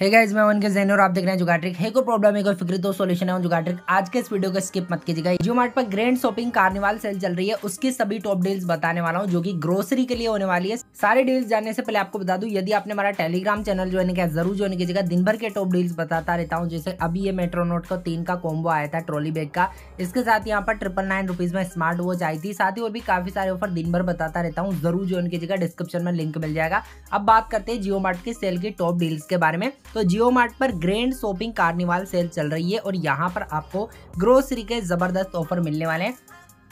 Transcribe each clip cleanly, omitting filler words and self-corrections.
Hey guys, मैं वनकेश जैन और आप देख रहे हैं जुगाड़ट्रिक। है कोई प्रॉब्लम है कोई फिक्र तो सॉल्यूशन है जुगाड़ट्रिक। आज के इस वीडियो को स्किप मत कीजिएगा। जियो मार्ट पर ग्रैंड शॉपिंग कार्निवाल सेल चल रही है, उसकी सभी टॉप डील्स बताने वाला हूं जो कि ग्रोसरी के लिए होने वाली है। सारे डील्स जानने से पहले आपको बता दूं, यदि आपने हमारा टेलीग्राम चैनल ज्वाइन किया जरूर ज्वाइन कीजिएगा। दिन भर के टॉप डील्स बताता रहता हूँ। जैसे अभी ये मेट्रो नोट का 3 का कॉम्बो आया था ट्रॉली बैग का, इसके साथ यहाँ पर 999 रुपीज में स्मार्ट वॉच आई थी। साथ ही और भी काफी सारे ऑफर दिन भर बताता रहता हूँ, जरूर ज्वाइन कीजिएगा। डिस्क्रिप्शन में लिंक मिल जाएगा। अब बात करते हैं जियो मार्ट की सेल की टॉप डील्स के बारे में। तो जियो मार्ट पर ग्रैंड शॉपिंग कार्निवाल सेल चल रही है और यहाँ पर आपको ग्रोसरी के जबरदस्त ऑफर मिलने वाले हैं।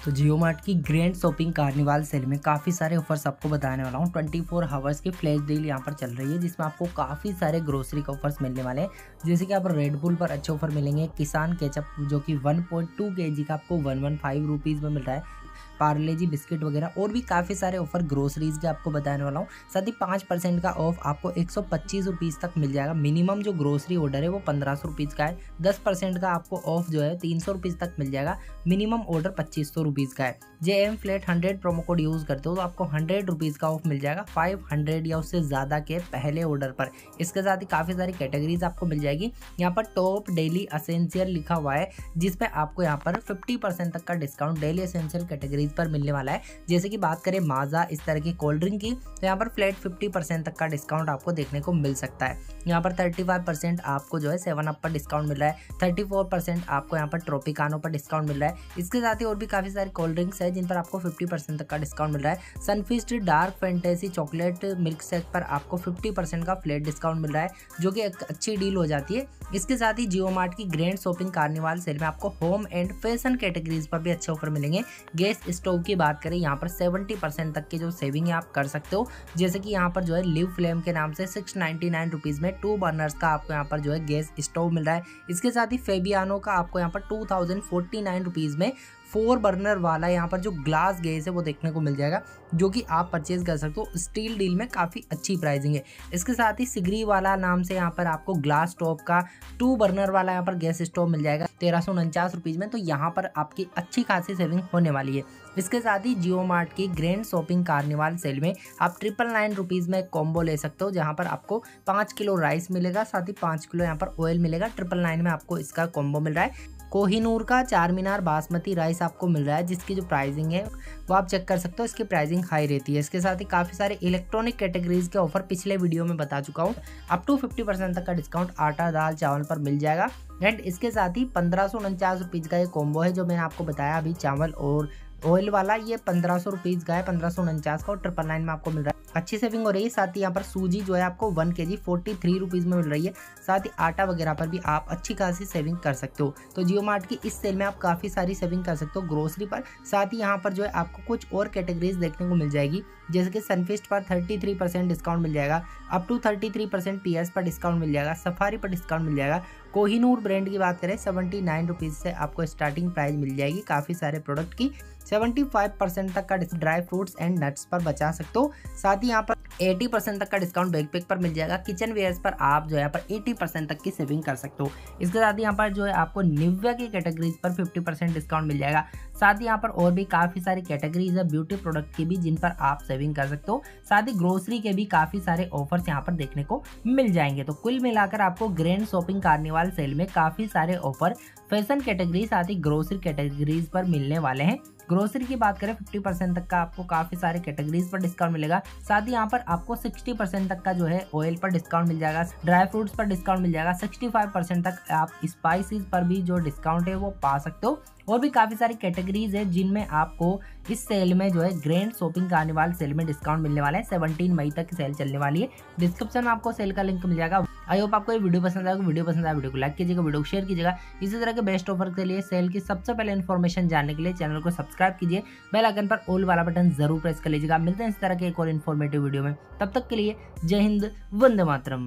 तो जियो मार्ट की ग्रैंड शॉपिंग कार्निवाल सेल में काफ़ी सारे ऑफर्स आपको बताने वाला हूँ। 24 आवर्स की फ्लैश डील यहाँ पर चल रही है, जिसमें आपको काफ़ी सारे ग्रोसरी के ऑफर्स मिलने वाले हैं। जैसे कि आप रेडबुल पर अच्छे ऑफर मिलेंगे, किसान केचअप जो कि 1.2 kg का आपको 115 रुपीज़ में मिल रहा है, पार्ले जी बिस्किट वगैरह और भी काफ़ी सारे ऑफर ग्रोसरीज के आपको बताने वाला हूँ। साथ ही 5% का ऑफ आपको 125 रुपीज़ तक मिल जाएगा। मिनिमम जो ग्रोसरी ऑर्डर है वो 1500 रुपीज़ का है। 10% का आपको ऑफ जो है 300 रुपीज़ तक मिल जाएगा। मिनिमम ऑर्डर 2500 रुपीज़ का है। JM Flat 100 promo code use करते हो तो आपको 100 रुपीज़ का ऑफ मिल जाएगा 500 या उससे ज़्यादा के पहले ऑर्डर पर। इसके साथ ही काफ़ी सारी कैटेगरीज आपको मिल जाएगी। यहाँ पर टॉप डेली असेंशियल लिखा हुआ है, जिसमें आपको यहाँ पर 50% तक का डिस्काउंट डेली असेंशियल कैटेगरीज पर मिलने वाला है। जैसे कि बात करें माजा इस तरह की कोल्ड ड्रिंक की, तो यहाँ पर फ्लैट 50% तक का डिस्काउंट आपको देखने को मिल सकता है। यहाँ पर 35% आपको जो है सेवन अप पर डिस्काउंट मिल रहा है। 34% आपको यहाँ पर ट्रॉपिकानो पर डिस्काउंट मिल रहा है। इसके साथ ही और भी काफ़ी सारी कोल्ड ड्रिंक्स है जिन पर आपको 50% तक का डिस्काउंट मिल रहा है। Sunfeast dark fantasy chocolate milk shake पर आपको 50% का फ्लैट डिस्काउंट मिल रहा है, जो कि एक अच्छी डील हो जाती है। इसके साथ ही जियो मार्ट की ग्रैंड शॉपिंग कार्निवाल सेल में आपको होम एंड फैशन कैटेगरीज पर भी अच्छे ऑफर मिलेंगे। गैस स्टोव की बात करें, यहाँ पर 70% तक की जो सेविंग है आप कर सकते हो। जैसे कि यहाँ पर जो है लिव फ्लेम के नाम से 699 रुपीज़ में 2 बर्नर्स का आपको यहाँ पर जो है गैस स्टोव मिल रहा है। इसके साथ ही फेबियानो का आपको यहाँ पर 2049 रुपीज़ में 4 बर्नर वाला यहाँ पर जो ग्लास गैस है वो देखने को मिल जाएगा, जो कि आप परचेज कर सकते हो। स्टील डील में काफ़ी अच्छी प्राइसिंग है। इसके साथ ही सिगरी वाला नाम से यहाँ पर आपको ग्लास टॉप का 2 बर्नर वाला यहाँ पर गैस स्टोव मिल जाएगा 1349 रुपीज़ में। तो यहाँ पर आपकी अच्छी खासी सेविंग होने वाली है। इसके साथ ही जियो मार्ट की ग्रैंड शॉपिंग कार्निवाल सेल में आप 999 रुपीज़ में कॉम्बो ले सकते हो, जहाँ पर आपको 5 किलो राइस मिलेगा, साथ ही 5 किलो यहाँ पर ऑयल मिलेगा। 999 में आपको इसका कॉम्बो मिल रहा है। कोहिनूर का 4 मीनार बासमती राइस आपको मिल रहा है, जिसकी जो प्राइसिंग है वो आप चेक कर सकते हो। इसकी प्राइसिंग हाई रहती है। इसके साथ ही काफ़ी सारे इलेक्ट्रॉनिक कैटेगरीज के ऑफर पिछले वीडियो में बता चुका हूँ। अप टू 50% तक का डिस्काउंट आटा दाल चावल पर मिल जाएगा। एंड इसके साथ ही 1549 रुपीज़ का ये कॉम्बो है जो मैंने आपको बताया अभी, चावल और ऑयल वाला। ये 1500 रुपीज़ का है, 1549 का, और 999 में आपको मिल रहा है। अच्छी सेविंग हो रही है। साथ ही यहाँ पर सूजी जो है आपको 1 kg 43 रुपीज़ में मिल रही है। साथ ही आटा वगैरह पर भी आप अच्छी खासी सेविंग कर सकते हो। तो जियो मार्ट की इस सेल में आप काफ़ी सारी सेविंग कर सकते हो ग्रोसरी पर। साथ ही यहाँ पर जो है आपको कुछ और कैटेगरीज देखने को मिल जाएगी। जैसे कि सनफीस्ट पर 33% डिस्काउंट मिल जाएगा, अप टू 33% PS पर डिस्काउंट मिल जाएगा, सफारी पर डिस्काउंट मिल जाएगा। कोहिनूर ब्रांड की बात करें, 79 रुपीज़ से आपको स्टार्टिंग प्राइस मिल जाएगी काफ़ी सारे प्रोडक्ट की। 75% तक का ड्राई फ्रूट्स एंड नट्स पर बचा सकते हो। साथ ही यहाँ पर 80% तक का डिस्काउंट बैकपैक पर मिल जाएगा। किचन वेयर्स पर आप जो है यहाँ पर 80% तक की सेविंग कर सकते हो। इसके साथ ही यहाँ पर जो है आपको न्यूवे की कैटेगरीज पर 50% डिस्काउंट मिल जाएगा। साथ ही यहाँ पर और भी काफ़ी सारी कैटेगरीज है ब्यूटी प्रोडक्ट की भी, जिन पर आप सेविंग कर सकते हो। साथ ही ग्रोसरी के भी काफ़ी सारे ऑफर्स यहाँ पर देखने को मिल जाएंगे। तो कुल मिलाकर आपको ग्रैंड शॉपिंग कार्निवाल सेल में काफ़ी सारे ऑफर फैशन कैटेगरी साथ ही ग्रोसरी कैटेगरीज पर मिलने वाले हैं। ग्रोसरी की बात करें, 50% तक का आपको काफ़ी सारे कैटेगरीज पर डिस्काउंट मिलेगा। साथ ही यहाँ पर आपको 60% तक का जो है ऑयल पर डिस्काउंट मिल जाएगा, ड्राई फ्रूट्स पर डिस्काउंट मिल जाएगा। 65% तक आप स्पाइसेस पर भी जो डिस्काउंट है वो पा सकते हो। और भी काफ़ी सारी कैटेगरीज है जिनमें आपको इस सेल में जो है ग्रैंड शॉपिंग कार्निवाल सेल में डिस्काउंट मिलने वाला है। 17 मई तक सेल चलने वाली है। डिस्क्रिप्शन में आपको सेल का लिंक मिल जाएगा। आई होप आपको ये वीडियो पसंद आएगा। वीडियो पसंद आया वीडियो को लाइक कीजिएगा, वीडियो को शेयर कीजिएगा। इसी तरह के बेस्ट ऑफर के लिए सेल की सबसे पहले इन्फॉर्मेशन जानने के लिए चैनल को सब्सक्राइब कीजिए। बेल आइकन पर ऑल वाला बटन जरूर प्रेस कर लीजिएगा। मिलते हैं इस तरह के एक और इन्फॉर्मेटिव वीडियो में। तब तक के लिए जय हिंद, वंदे मातरम।